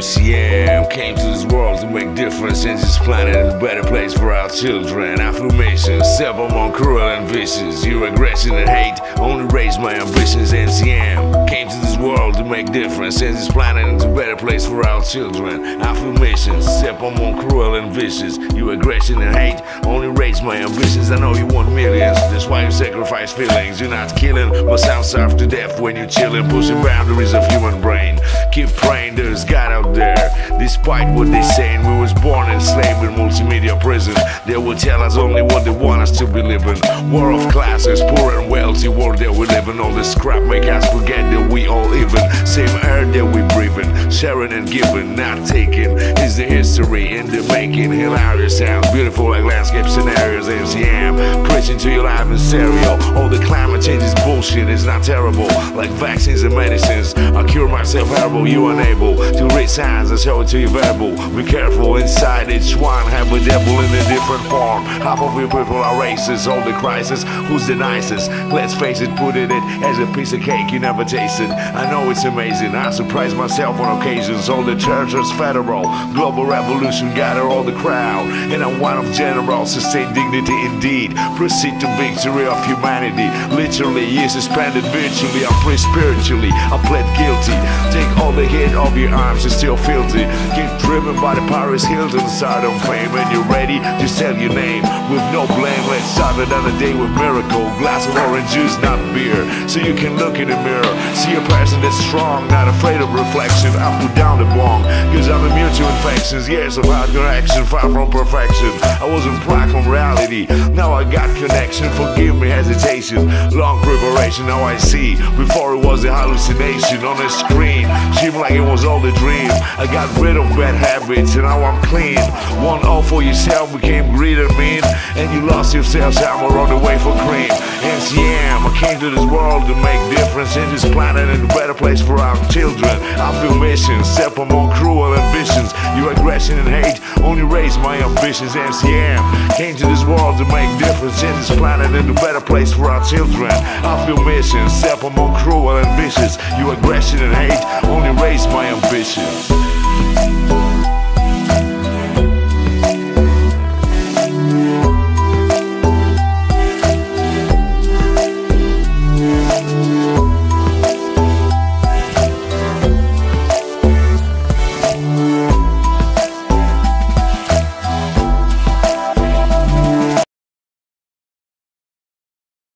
MCM came to this world to make difference and this planet is a better place for our children. Affirmations, step up on cruel ambitions. Your aggression and hate only raise my ambitions. MCM came to this world to make difference and this planet is a better place for our children. Affirmations, step up on cruel ambitions. Your aggression and hate only raise my ambitions. I know you want millions, that's why you sacrifice feelings. You're not killing, but sounds soft to death when you're chilling, pushing boundaries of human brain. Keep praying there's God out there. Despite what they saying, we was born enslaved in multimedia prison. They will tell us only what they want us to be living. War of classes, poor and wealthy world that we live in. All this crap make us forget that we all even. Same air that we breathing, sharing and giving, not taking. Is the history in the making. Hilarious sounds, beautiful like landscape scenarios. MCM, preaching to your life in stereo. All the climate change is bullshit, it's not terrible. Like vaccines and medicines, I cure myself herbal. You unable to read signs, I show it to you verbal. Be careful, inside each one have a devil in a different form. Half of you people are racist, all the crisis, who's the nicest? Let's face it, put it as a piece of cake you never tasted. I know it's amazing, I surprise myself on occasions. All the churches federal, global revolution gather all the crowd. And I'm one of generals, sustain dignity indeed. Proceed to victory of humanity. Literally, you suspended virtually, I'm free spiritually, I pled guilty. Take all the hit of your arms, you're still filthy. Get driven by the Paris Hilton side of fame. And you're ready, just tell your name. With no blame, let's start another day with miracle. Glass of orange juice, not beer. So you can look in the mirror, see a person that's strong, not afraid of reflection. I put down the bomb, cause I'm immune to infections. Years of outdoor action, far from perfection. I wasn't far from reality, now I got connection. Forgive me hesitation, long preparation, now I see. Before it was a hallucination on a screen, seemed like it was all a dream. I got rid of bad habits and now I'm clean. One all for yourself became greed and mean. And you lost yourself somewhere on the way for cream. MCM, I came to this world to make difference in this planet and a better place for our children. I feel missions, step on more cruel ambitions. Your aggression and hate only raise my ambitions. MCM came to this world to make difference in this planet and a better place for our children. I feel missions, step on more cruel ambitions. Your aggression and hate only raise my ambitions.